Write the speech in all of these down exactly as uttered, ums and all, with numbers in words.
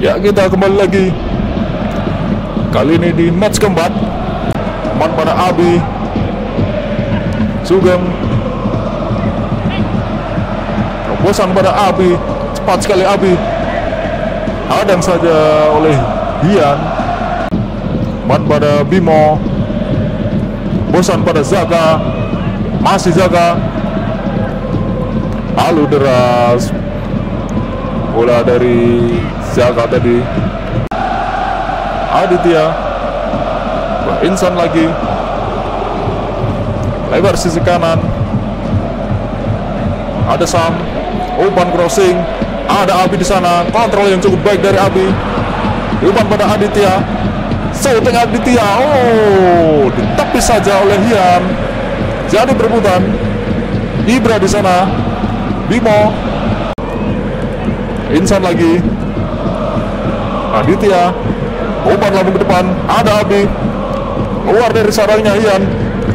Ya, kita kembali lagi. Kali ini di match keempat. Teman pada Abi Sugeng. Terobosan pada Abi. Cepat sekali Abi. Hadang saja oleh Hian. Teman pada Bimo. Bosan pada Zaka. Masih Zaka. Lalu deras bola dari Zaka tadi. Aditya Mbak Insan lagi. Lebar sisi kanan. Ada Sam. Umpan crossing. Ada Abi di sana. Kontrol yang cukup baik dari Abi. Umpan pada Aditya. Shooting Aditya. Oh, ditepis saja oleh Hian. Jadi perebutan. Ibra di sana. Bimo. Insan lagi. Aditya. Umpan lambung ke depan. Ada Abi. Keluar dari sarangnya Hian.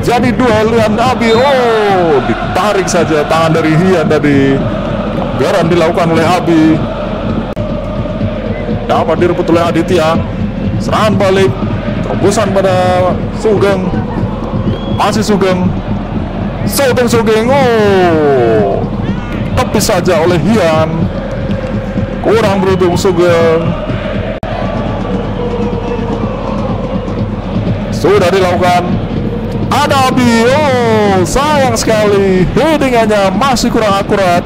Jadi duel Hian Abi. Oh, ditarik saja tangan dari Hian tadi. Garan dilakukan oleh Abi. Dapat direbut oleh Aditya. Serangan balik. Terobosan pada Sugeng. Masih Sugeng. Shooting Sugeng. Oh, tepis saja oleh Hian. Kurang beruntung Sugeng. Sudah dilakukan. Ada Abi. Oh, sayang sekali headingannya masih kurang akurat.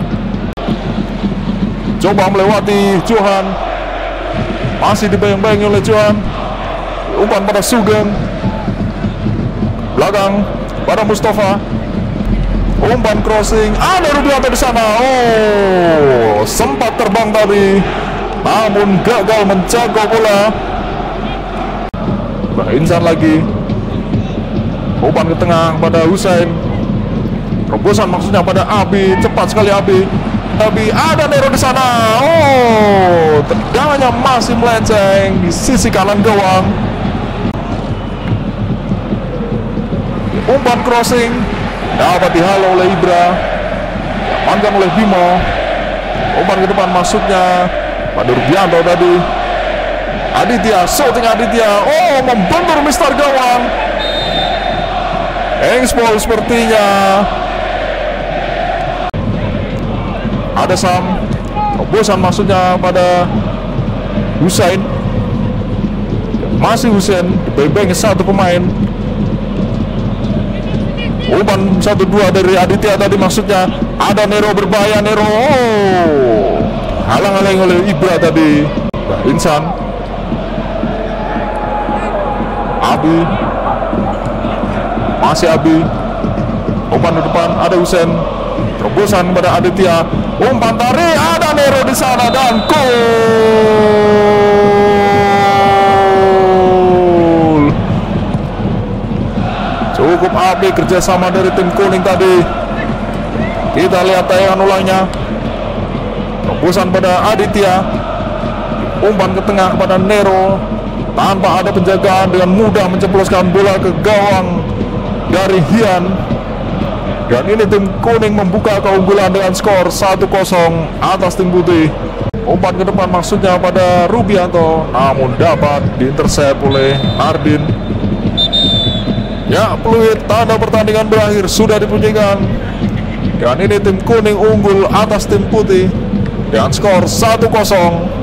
Coba melewati Johan. Masih dibayang-bayangi oleh Johan. Umpan pada Sugeng. Belakang pada Mustafa. Umpan crossing, ada Rudianto di sana. Oh, sempat terbang tadi, namun gagal menjaga bola. Bah Insan lagi. Umpan ke tengah pada Husain. Terobosan maksudnya pada Abi, cepat sekali Abi. Abi ada Nero di sana. Oh, tendangannya masih melenceng di sisi kanan gawang. Umpan crossing. Dapat dihalau oleh Ibra. Diamankan oleh Bimo. Umpan ke depan masuknya pada Rudianto tadi. Aditya, shooting Aditya. Oh, membentur mister gawang. Engspol sepertinya. Ada Sam. Terobosan masuknya pada Husain. Masih Husain. Dibebeng satu pemain. Umpan satu dua dari Aditya tadi maksudnya. Ada Nero berbahaya Nero. Oh, halang-halang oleh Ibra tadi. Insan. Abi. Masih Abi. Umpan di depan ada Husain. Terobosan pada Aditya. Umpan tarik, ada Nero di sana dan gol. Cukup Abi kerjasama dari tim kuning tadi. Kita lihat tayangan ulangnya. Terobosan pada Aditya. Umpan ke tengah kepada Nero. Tanpa ada penjagaan dengan mudah menceploskan bola ke gawang dari Hian. Dan ini tim kuning membuka keunggulan dengan skor satu kosong atas tim putih. Umpan ke depan maksudnya pada Rudianto, namun dapat diintersep oleh Nardin. Ya, peluit tanda pertandingan berakhir sudah dibunyikan. Dan ini tim kuning unggul atas tim putih dengan skor satu kosong.